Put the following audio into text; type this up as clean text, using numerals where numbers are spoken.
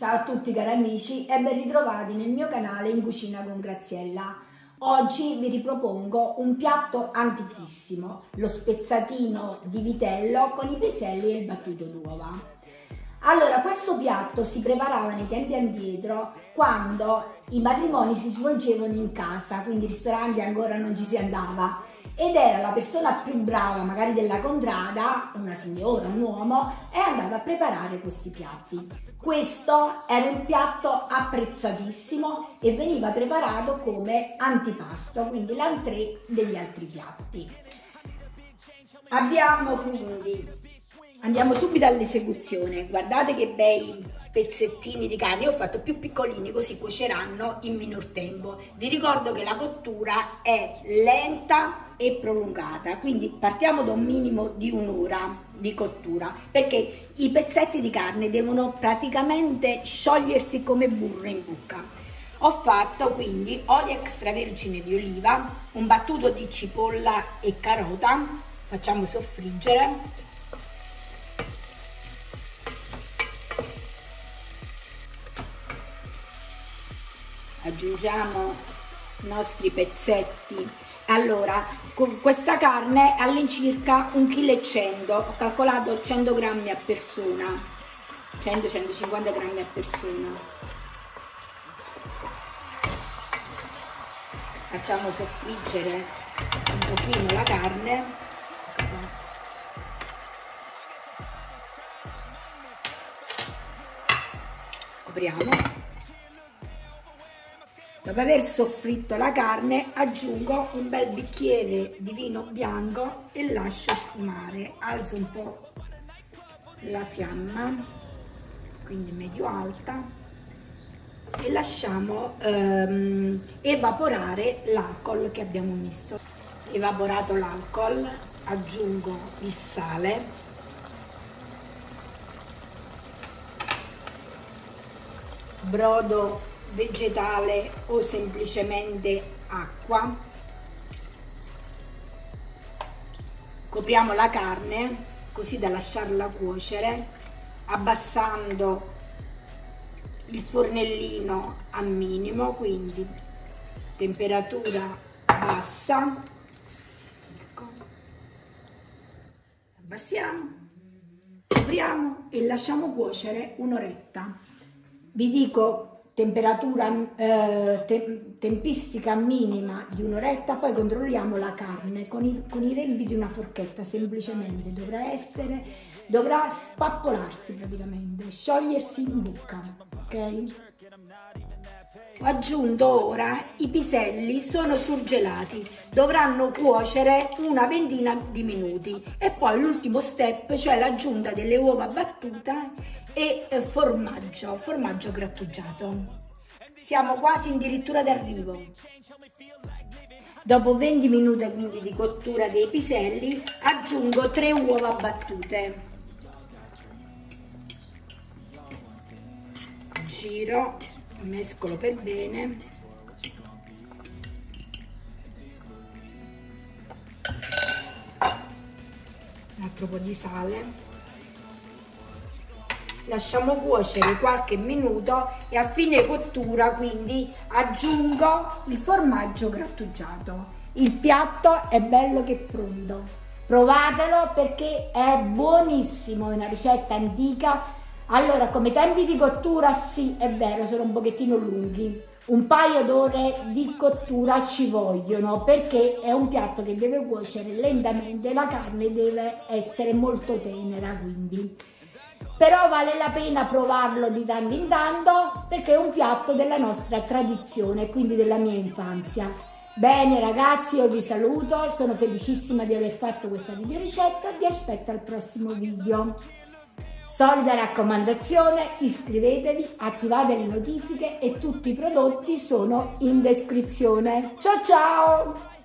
Ciao a tutti cari amici e ben ritrovati nel mio canale In Cucina con Graziella. Oggi vi ripropongo un piatto antichissimo, lo spezzatino di vitello con i piselli e il battuto d'uova. Allora, questo piatto si preparava nei tempi addietro quando i matrimoni si svolgevano in casa, quindi in ristoranti ancora non ci si andava, ed era la persona più brava magari della contrada, una signora, un uomo, e andava a preparare questi piatti. Questo era un piatto apprezzatissimo e veniva preparato come antipasto, quindi l'entrée degli altri piatti. Andiamo subito all'esecuzione. Guardate che bei pezzettini di carne, io ho fatto più piccolini così cuoceranno in minor tempo. Vi ricordo che la cottura è lenta e prolungata, quindi partiamo da un minimo di un'ora di cottura, perché i pezzetti di carne devono praticamente sciogliersi come burro in bocca. Ho fatto quindi olio extravergine di oliva, un battuto di cipolla e carota, facciamo soffriggere. Aggiungiamo i nostri pezzetti. Allora, con questa carne all'incirca 1,1 kg, ho calcolato 100 grammi a persona, 100-150 grammi a persona. Facciamo soffriggere un pochino la carne. Copriamo. Dopo aver soffritto la carne aggiungo un bel bicchiere di vino bianco e lascio sfumare. Alzo un po' la fiamma, quindi medio alta, e lasciamo evaporare l'alcol che abbiamo messo. Evaporato l'alcol, aggiungo il sale. Brodo vegetale o semplicemente acqua. Copriamo la carne così da lasciarla cuocere, abbassando il fornellino a minimo, quindi temperatura bassa. Ecco. Abbassiamo, copriamo e lasciamo cuocere un'oretta. Vi dico temperatura, tempistica minima di un'oretta, poi controlliamo la carne con i lembi di una forchetta, semplicemente dovrà spappolarsi praticamente, sciogliersi in bocca, ok? Ho aggiunto ora i piselli, sono surgelati, dovranno cuocere una ventina di minuti e poi l'ultimo step, cioè l'aggiunta delle uova battute e formaggio grattugiato. Siamo quasi addirittura d'arrivo. Dopo 20 minuti quindi di cottura dei piselli aggiungo 3 uova battute. Giro. Mescolo per bene, un altro po' di sale, lasciamo cuocere qualche minuto e a fine cottura quindi aggiungo il formaggio grattugiato. Il piatto è bello che è pronto, provatelo perché è buonissimo, è una ricetta antica. Allora, come tempi di cottura, sì, è vero, sono un pochettino lunghi. Un paio d'ore di cottura ci vogliono perché è un piatto che deve cuocere lentamente, la carne deve essere molto tenera, quindi. Però vale la pena provarlo di tanto in tanto perché è un piatto della nostra tradizione, quindi della mia infanzia. Bene ragazzi, io vi saluto, sono felicissima di aver fatto questa videoricetta, vi aspetto al prossimo video. Solida raccomandazione, iscrivetevi, attivate le notifiche e tutti i prodotti sono in descrizione. Ciao ciao!